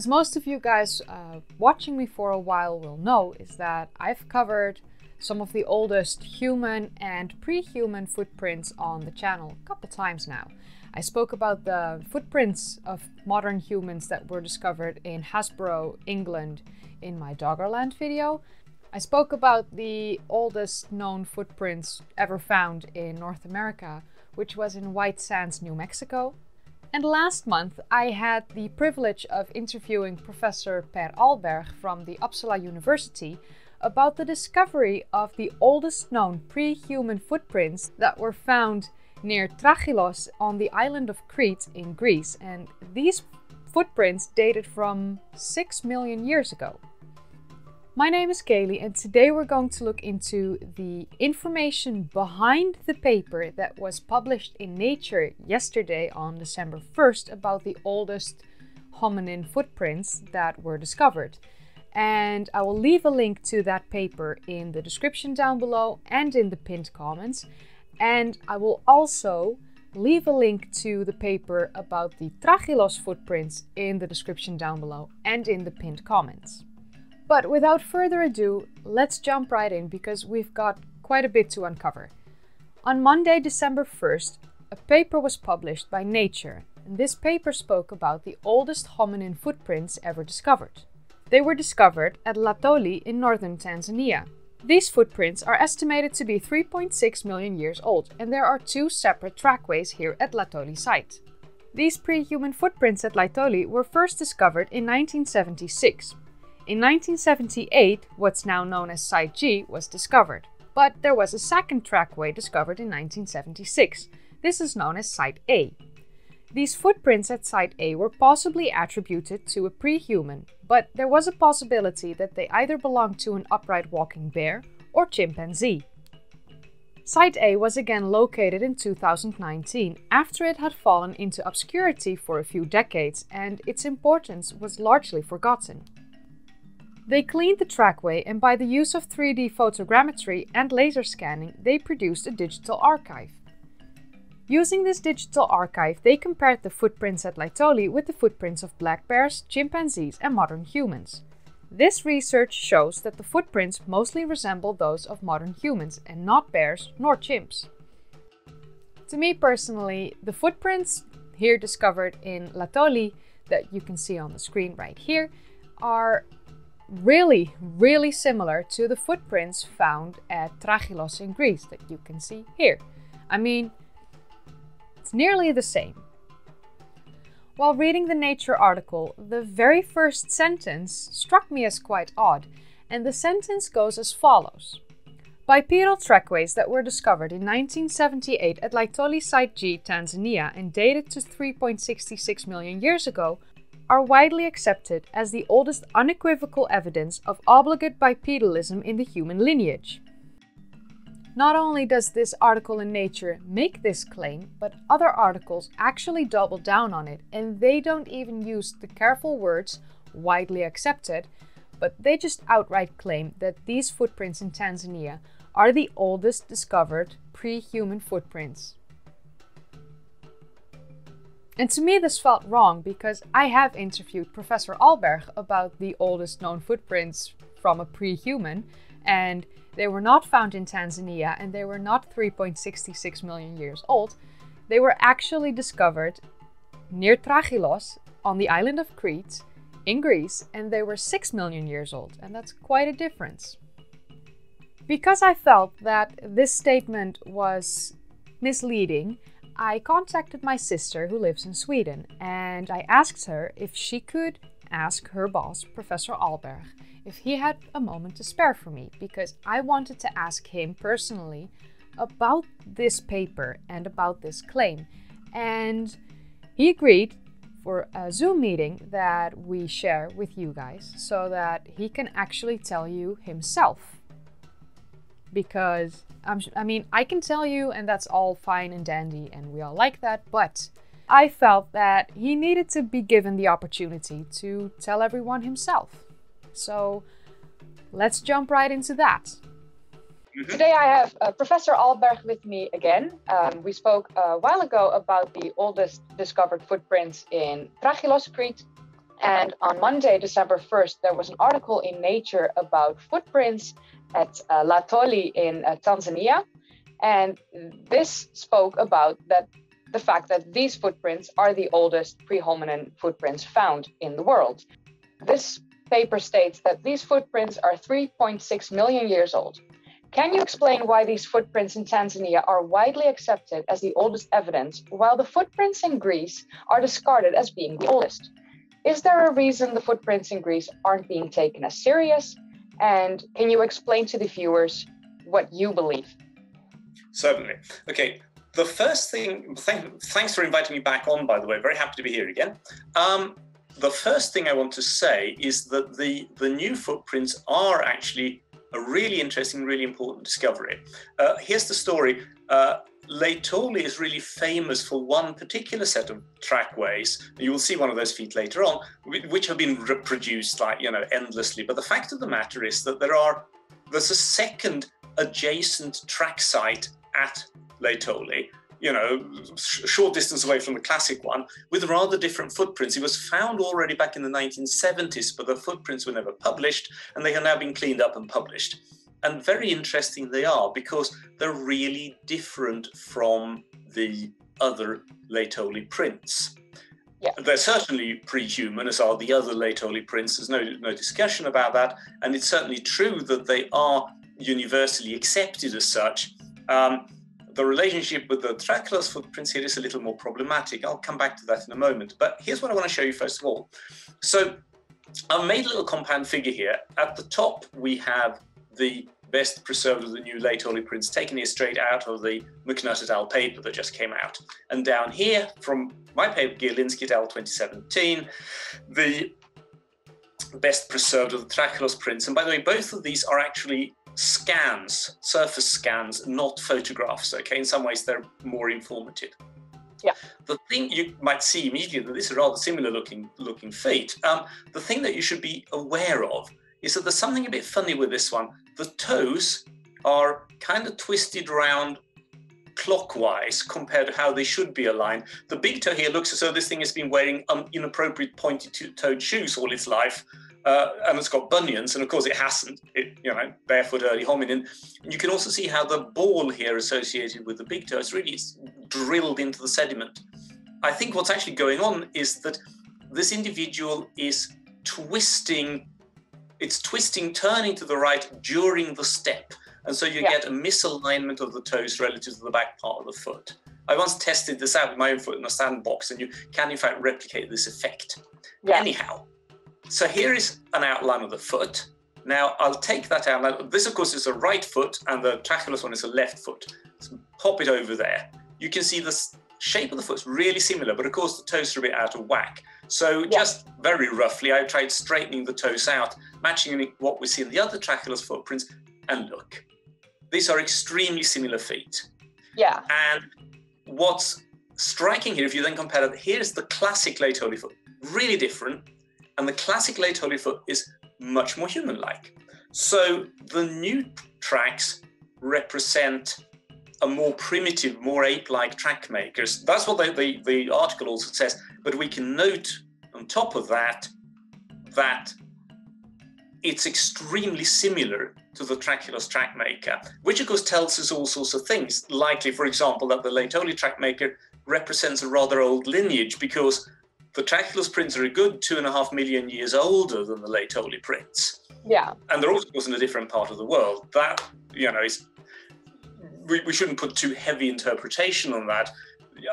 As most of you guys watching me for a while will know, is that I've covered some of the oldest human and pre-human footprints on the channel a couple times now. I spoke about the footprints of modern humans that were discovered in Hasborough, England, in my Doggerland video. I spoke about the oldest known footprints ever found in North America, which was in White Sands, New Mexico. And last month I had the privilege of interviewing Professor Per Ahlberg from the Uppsala University about the discovery of the oldest known pre-human footprints that were found near Trachilos on the island of Crete in Greece, and these footprints dated from 6 million years ago. My name is Kayleigh, and today we're going to look into the information behind the paper that was published in Nature yesterday on December 1st about the oldest hominin footprints that were discovered. And I will leave a link to that paper in the description down below and in the pinned comments. And I will also leave a link to the paper about the Trachilos footprints in the description down below and in the pinned comments. But without further ado, let's jump right in because we've got quite a bit to uncover. On Monday, December 1st, a paper was published by Nature, and this paper spoke about the oldest hominin footprints ever discovered. They were discovered at Laetoli in northern Tanzania. These footprints are estimated to be 3.6 million years old, and there are two separate trackways here at Laetoli site. These pre-human footprints at Laetoli were first discovered in 1976. In 1978, what's now known as Site G was discovered, but there was a second trackway discovered in 1976. This is known as Site A. These footprints at Site A were possibly attributed to a pre-human, but there was a possibility that they either belonged to an upright walking bear or chimpanzee. Site A was again located in 2019, after it had fallen into obscurity for a few decades and its importance was largely forgotten. They cleaned the trackway, and by the use of 3D photogrammetry and laser scanning, they produced a digital archive. Using this digital archive, they compared the footprints at Laetoli with the footprints of black bears, chimpanzees, and modern humans. This research shows that the footprints mostly resemble those of modern humans and not bears nor chimps. To me personally, the footprints here discovered in Laetoli that you can see on the screen right here are really similar to the footprints found at Trachilos in Greece that you can see here. I mean, it's nearly the same. While reading the Nature article, the very first sentence struck me as quite odd, and the sentence goes as follows. Bipedal trackways that were discovered in 1978 at Laetoli Site G, Tanzania, and dated to 3.66 million years ago, are widely accepted as the oldest unequivocal evidence of obligate bipedalism in the human lineage. Not only does this article in Nature make this claim, but other articles actually double down on it, and they don't even use the careful words widely accepted, but they just outright claim that these footprints in Tanzania are the oldest discovered pre-human footprints. And to me this felt wrong, because I have interviewed Professor Ahlberg about the oldest known footprints from a pre-human, and they were not found in Tanzania, and they were not 3.66 million years old. They were actually discovered near Trachilos on the island of Crete in Greece, and they were 6 million years old, and that's quite a difference. Because I felt that this statement was misleading, I contacted my sister who lives in Sweden, and I asked her if she could ask her boss, Professor Ahlberg, if he had a moment to spare for me, because I wanted to ask him personally about this paper and about this claim. And he agreed for a Zoom meeting that we share with you guys so that he can actually tell you himself. Because, I mean, I can tell you and that's all fine and dandy and we all like that, but I felt that he needed to be given the opportunity to tell everyone himself. So let's jump right into that. Today I have Professor Ahlberg with me again. We spoke a while ago about the oldest discovered footprints in Trachilos, Crete, And on Monday, December 1st, there was an article in Nature about footprints at Laetoli in Tanzania. And this spoke about that the fact that these footprints are the oldest pre-hominin footprints found in the world. This paper states that these footprints are 3.6 million years old. Can you explain why these footprints in Tanzania are widely accepted as the oldest evidence, while the footprints in Greece are discarded as being the oldest? Is there a reason the footprints in Greece aren't being taken as serious? And can you explain to the viewers what you believe? Certainly. Okay. The first thing, thanks for inviting me back on, by the way. Very happy to be here again. The first thing I want to say is that the new footprints are actually a really interesting, really important discovery. Here's the story. Laetoli is really famous for one particular set of trackways. You will see one of those feet later on, which have been reproduced endlessly. But the fact of the matter is that there's a second adjacent track site at Laetoli, short distance away from the classic one, with rather different footprints. It was found already back in the 1970s, but the footprints were never published, and they have now been cleaned up and published. And very interesting they are, because they're really different from the other Laetoli prints. Yeah. They're certainly pre-human, as are the other Laetoli prints. There's no discussion about that. And it's certainly true that they are universally accepted as such. The relationship with the Trachilos footprints here is a little more problematic. I'll come back to that in a moment. But here's what I want to show you first of all. So I've made a little compound figure here. At the top, we have the best preserved of the new Laetoli prints, taken here straight out of the McNutt et al. Paper that just came out. And down here, from my paper, Gierlinski et al. 2017, the best preserved of the Trachilos prints. And by the way, both of these are actually scans, surface scans, not photographs, okay? In some ways, they're more informative. Yeah. The thing you might see immediately, that this is a rather similar looking feet. The thing that you should be aware of is that there's something a bit funny with this one. The toes are kind of twisted round clockwise compared to how they should be aligned. The big toe here looks as though this thing has been wearing inappropriate pointy-toed shoes all its life, and it's got bunions, and of course it hasn't. Barefoot early hominin. And you can also see how the ball here associated with the big toe is really drilled into the sediment. I think what's actually going on is that this individual is twisting, turning to the right during the step. And so you get a misalignment of the toes relative to the back part of the foot. I once tested this out with my own foot in a sandbox, and you can in fact replicate this effect. Yeah. Anyhow, so here is an outline of the foot. Now I'll take that outline. This of course is a right foot, and the Trachilos one is a left foot. So pop it over there. You can see the shape of the foot's really similar, but of course the toes are a bit out of whack. So just very roughly, I tried straightening the toes out, matching what we see in the other Trachilos footprints, and look, these are extremely similar feet. Yeah. And what's striking here, if you then compare it, here's the classic Laetoli foot, really different, and the classic Laetoli foot is much more human-like. So the new tracks represent a more primitive, more ape-like track makers. That's what the article also says, but we can note on top of that, that it's extremely similar to the Trachilos track maker, which of course tells us all sorts of things. Likely, for example, that the Laetoli track maker represents a rather old lineage, because the Trachilos prints are a good 2.5 million years older than the Laetoli prints. Yeah. And they're also in a different part of the world. That, is, we shouldn't put too heavy interpretation on that.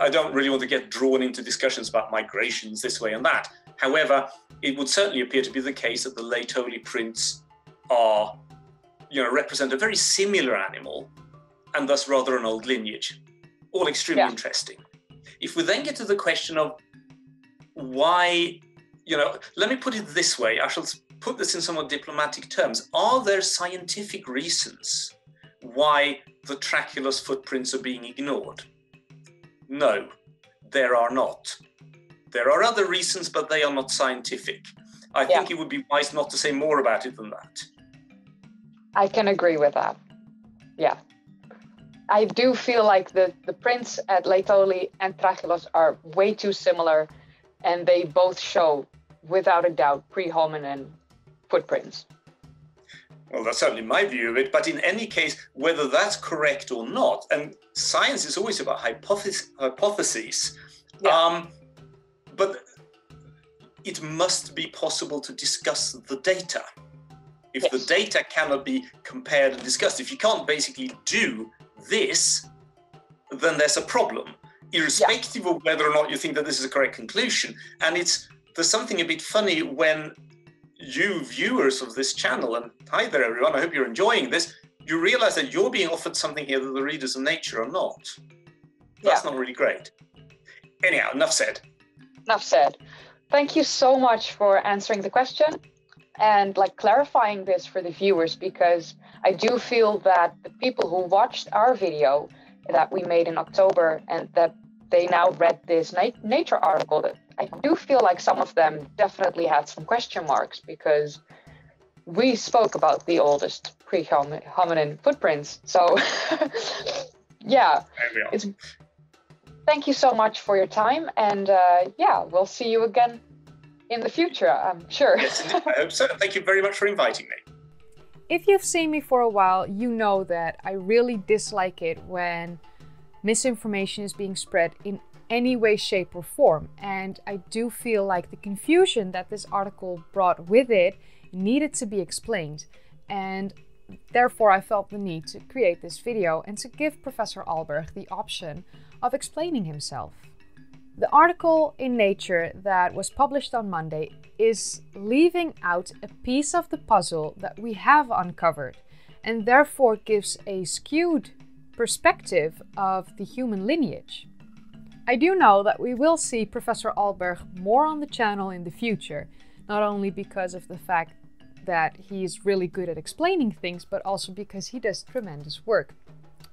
I don't really want to get drawn into discussions about migrations this way and that. However, it would certainly appear to be the case that the Laetoli prints are, represent a very similar animal, and thus rather an old lineage. All extremely interesting. If we then get to the question of why, let me put it this way. I shall put this in somewhat diplomatic terms. Are there scientific reasons why the Trachilos footprints are being ignored? No, there are not. There are other reasons, but they are not scientific. I think it would be wise not to say more about it than that. I can agree with that. Yeah. I do feel like the prints at Laetoli and Trachilos are way too similar, and they both show without a doubt pre-hominin footprints. Well, that's certainly my view of it, but in any case, whether that's correct or not, and science is always about hypotheses, yeah. But it must be possible to discuss the data. If yes. the data cannot be compared and discussed, if you can't basically do this, then there's a problem, irrespective yeah. of whether or not you think that this is a correct conclusion. And there's something a bit funny when you viewers of this channel, and hi there everyone, I hope you're enjoying this, you realize that you're being offered something here that the readers of Nature are not. That's yeah. not really great. Anyhow, enough said. Enough said. Thank you so much for answering the question and clarifying this for the viewers, because I do feel that the people who watched our video that we made in October and that they now read this Nature article, that I do feel like some of them definitely had some question marks, because we spoke about the oldest pre-hominin footprints. So yeah, thank you so much for your time. And yeah, we'll see you again in the future, I'm sure. Yes, I hope so. Thank you very much for inviting me. If you've seen me for a while, you know that I really dislike it when misinformation is being spread in any way, shape or form. And I do feel like the confusion that this article brought with it needed to be explained. And therefore, I felt the need to create this video and to give Professor Ahlberg the option of explaining himself. The article in Nature that was published on Monday is leaving out a piece of the puzzle that we have uncovered, and therefore gives a skewed perspective of the human lineage. I do know that we will see Professor Ahlberg more on the channel in the future, not only because of the fact that he is really good at explaining things, but also because he does tremendous work.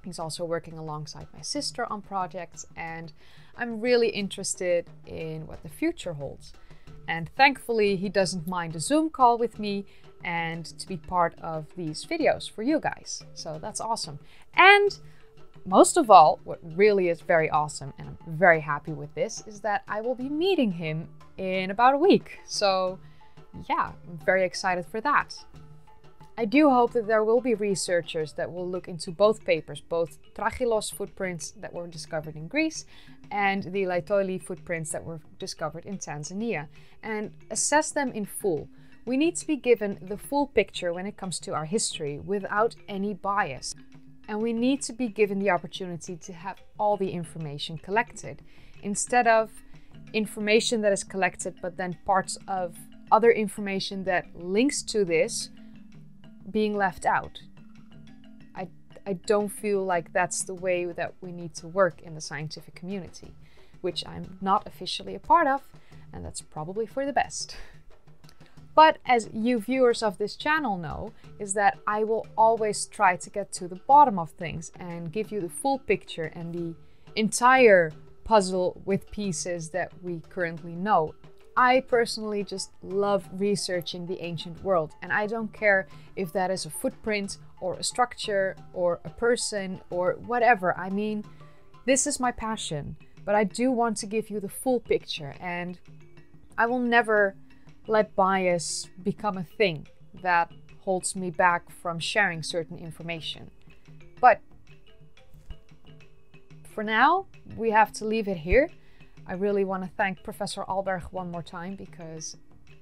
He's also working alongside my sister on projects, and I'm really interested in what the future holds. And thankfully, he doesn't mind a Zoom call with me and to be part of these videos for you guys. So that's awesome. And most of all, what really is very awesome, and I'm very happy with this, is that I will be meeting him in about a week. So yeah, I'm very excited for that. I do hope that there will be researchers that will look into both papers, both Trachilos footprints that were discovered in Greece and the Laetoli footprints that were discovered in Tanzania, and assess them in full. We need to be given the full picture when it comes to our history without any bias. And we need to be given the opportunity to have all the information collected, instead of information that is collected but then parts of other information that links to this being left out. I don't feel like that's the way that we need to work in the scientific community, which I'm not officially a part of, and that's probably for the best. But as you viewers of this channel know, is that I will always try to get to the bottom of things and give you the full picture and the entire puzzle with pieces that we currently know. I personally just love researching the ancient world, and I don't care if that is a footprint or a structure or a person or whatever. I mean, this is my passion, but I do want to give you the full picture, and I will never let bias become a thing that holds me back from sharing certain information. But for now, we have to leave it here. I really want to thank Professor Ahlberg one more time, because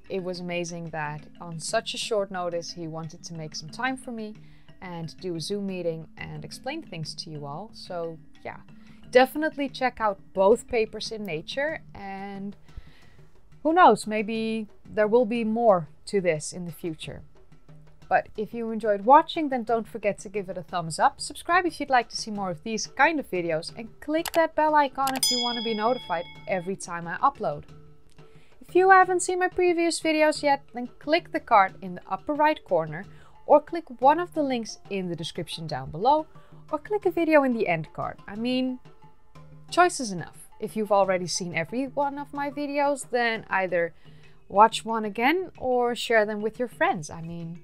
it was amazing that on such a short notice he wanted to make some time for me and do a Zoom meeting and explain things to you all. So yeah, definitely check out both papers in Nature, and who knows, maybe there will be more to this in the future. But if you enjoyed watching, then don't forget to give it a thumbs up, subscribe if you'd like to see more of these kind of videos, and click that bell icon if you want to be notified every time I upload. If you haven't seen my previous videos yet, then click the card in the upper right corner, or click one of the links in the description down below, or click a video in the end card. I mean, choice is enough. If you've already seen every one of my videos, then either watch one again or share them with your friends. I mean,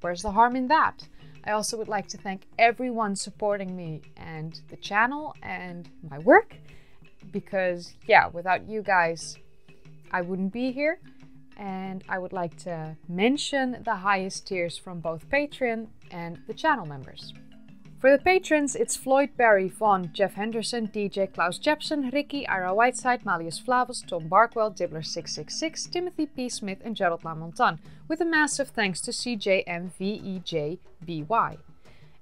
where's the harm in that? I also would like to thank everyone supporting me and the channel and my work, because yeah, without you guys, I wouldn't be here. and I would like to mention the highest tiers from both Patreon and the channel members. For the patrons, it's Floyd, Barry, Vaughn, Jeff Henderson, DJ, Klaus Jepson, Ricky, Ira Whiteside, Malius Flavus, Tom Barkwell, Dibbler666, Timothy P. Smith and Gerald Lamontan, with a massive thanks to CJMVEJBY.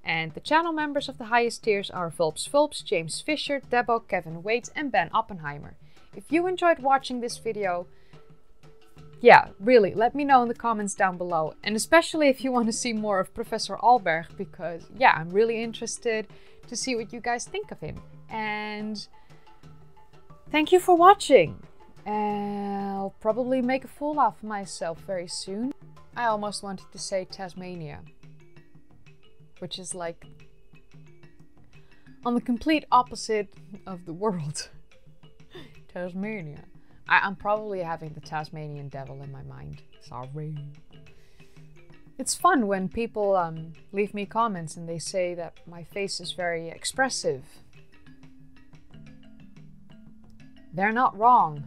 And the channel members of the highest tiers are Vulps Vulps, James Fisher, Debo, Kevin Waite and Ben Oppenheimer. If you enjoyed watching this video, yeah, really, let me know in the comments down below. And especially if you want to see more of Professor Ahlberg, because yeah, I'm really interested to see what you guys think of him. And thank you for watching. I'll probably make a fool of myself very soon. I almost wanted to say Tasmania, which is like on the complete opposite of the world. Tasmania. I'm probably having the Tasmanian devil in my mind. Sorry. It's fun when people leave me comments and they say that my face is very expressive. They're not wrong.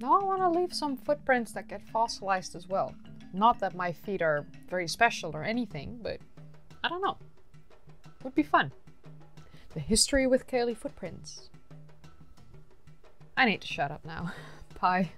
Now I want to leave some footprints that get fossilized as well. Not that my feet are very special or anything, but I don't know. It would be fun. The history with Kayleigh footprints. I need to shut up now. Bye.